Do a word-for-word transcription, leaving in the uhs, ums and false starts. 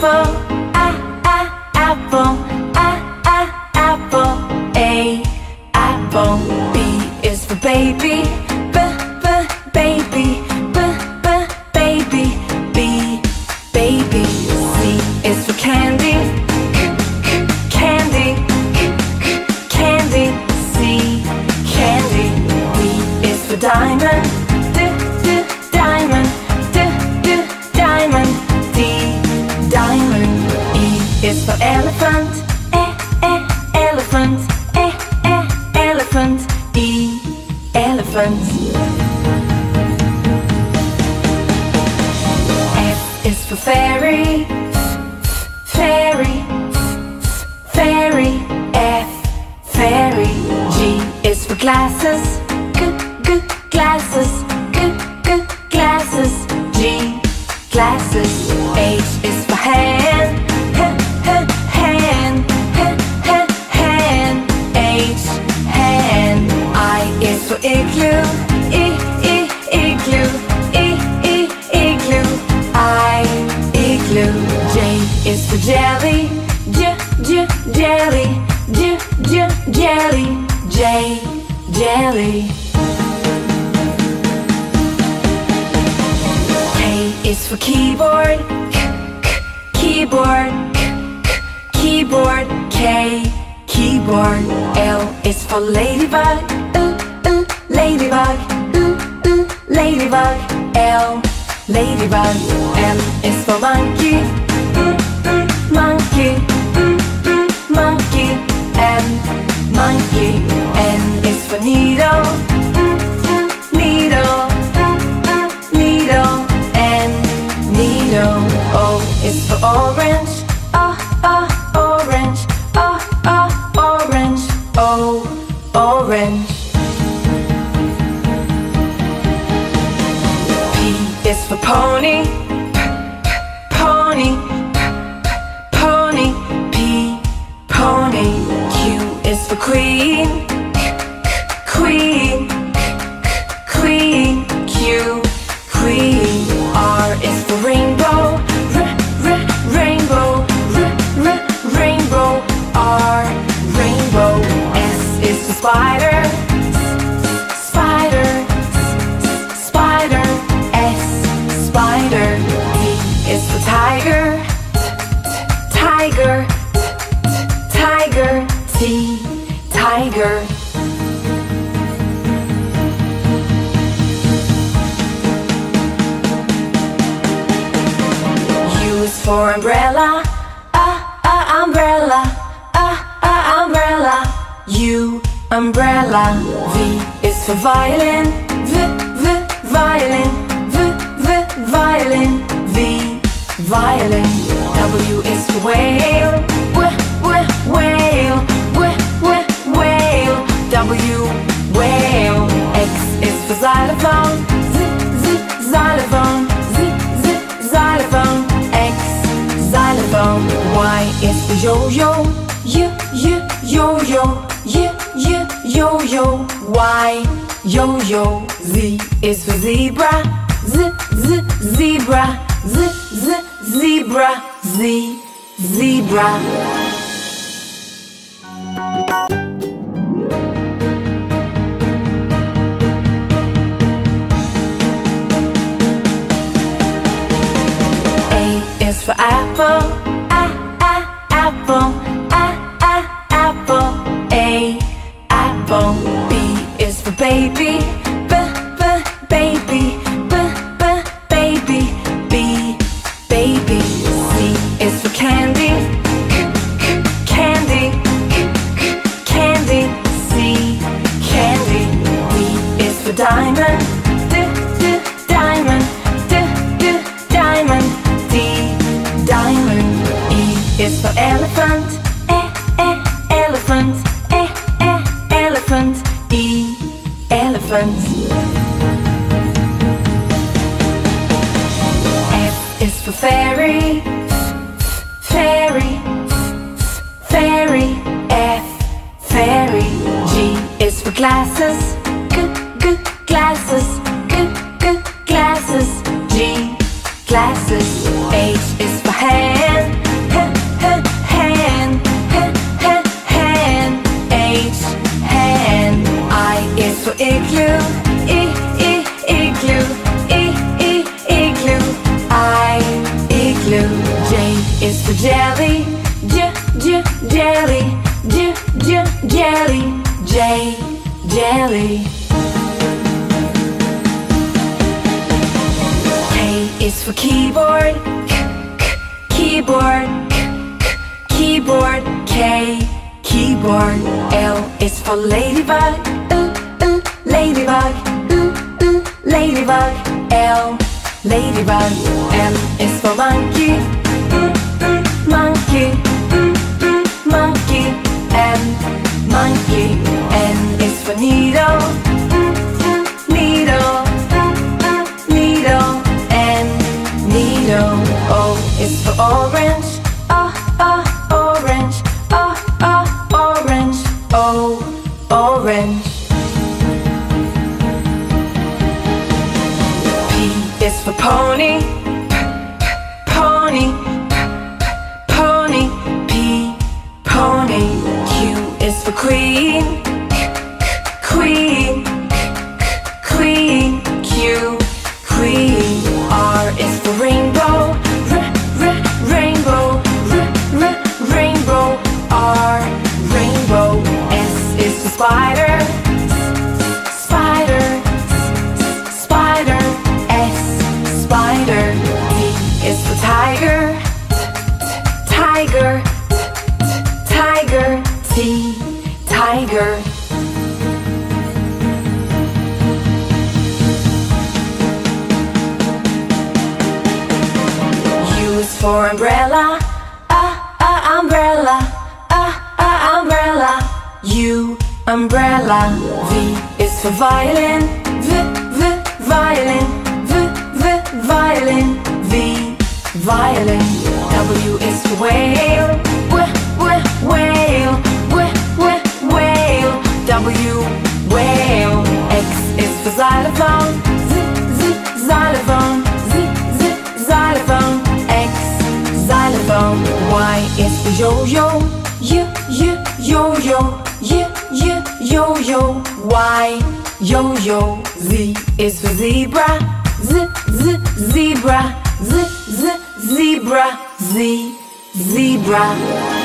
apple, a a apple, a a apple. A apple. B is for baby, b b baby, b b baby, b baby. C is for candy, c c candy, c c candy. C candy. D is for diamond, d d diamond, d d diamond, D diamond. E is for elephant, e e elephant, e e elephant, E elephant. F is for fairy, fairy, fairy, F fairy. G is for glasses, g g glasses, g g glasses, G glasses. H is for hand, h h hand, h h hand, H hand. I is for igloo, I I igloo, I I igloo, I igloo. J is for jelly, j j jelly, j j jelly, J jelly. K is for keyboard, k k keyboard, k k keyboard, K keyboard. L is for ladybug, l l ladybug, l l ladybug, L ladybug. M is for monkey, m m monkey, m m monkey, M monkey. N is for needle, m m needle, O is for orange, O, O, orange, O, O, orange, O, orange. P is for pony, P, P, pony, P, P, pony, P, pony. Q is for queen, K, K, queen, K, K, queen, Q, queen. R is for rainbow, r r rainbow, r r rainbow, R rainbow. S is for spider, spider, spider, S spider. T is for tiger, tiger, tiger, T tiger. For umbrella, ah uh, uh, umbrella, ah uh, uh, umbrella, U umbrella. V is for violin, V V violin, V V violin, V violin. W is for whale, W W whale, W W whale, W whale. X is for xylophone, Z Z xylophone, Z Z xylophone, X xylophone. Y is for yo-yo, y y yo-yo, y y yo-yo, Y yo-yo. Z is for zebra, Z Z zebra, Z Z zebra, Z zebra. A is for apple, a a apple, a a apple, A apple. B is for baby, b b baby, b b baby, B baby. C is for candy, c c candy, c c candy, C candy. D is for diamond, d d diamond, d d diamond, D diamond. E is for elephant, E E elephant, E E elephant, E elephant. F is for fairy, fairy, fairy, F fairy. G is for glasses, G G glasses, G G glasses, G glasses. H is for hand, J is for jelly, J, J, jelly, J, J, jelly, J, jelly. K is for keyboard, K, K, keyboard, K, K, keyboard, K, keyboard. L is for ladybug, L, L, ladybug, L, L, ladybug, L, ladybug. M is for monkey, M, M, monkey, M, M, monkey, M, monkey. N is for needle, M, M, needle, M, M, needle, N, needle. O is for orange, O, O, orange, O, O, orange, O, orange. P is for pony, P, P, pony, P, P, pony, P, pony. Q is for queen, K, K, queen, K, K, queen, Q, queen. R is for rainbow, R, R, rainbow, R, R, rainbow, R, rainbow. S is for spider, S, spider, S, spider, S, spider. T is for tiger, T, T, tiger, T, T, tiger, T, tiger. U is for umbrella, ah, ah, umbrella, ah, ah, umbrella, U, umbrella. V is for violin, V, V, violin, V, V, violin, V, violin. W is for whale, W, W, whale, W, W, whale, W, whale. X is for xylophone, Z, Z, xylophone, Z, Z, xylophone, X, xylophone. Y is for yo-yo, Y, Y, yo-yo, Y, Y, yo-yo, Y, yo-yo. Z is for zebra, Z, Z, zebra, Z, Z, zebra, Z, zebra.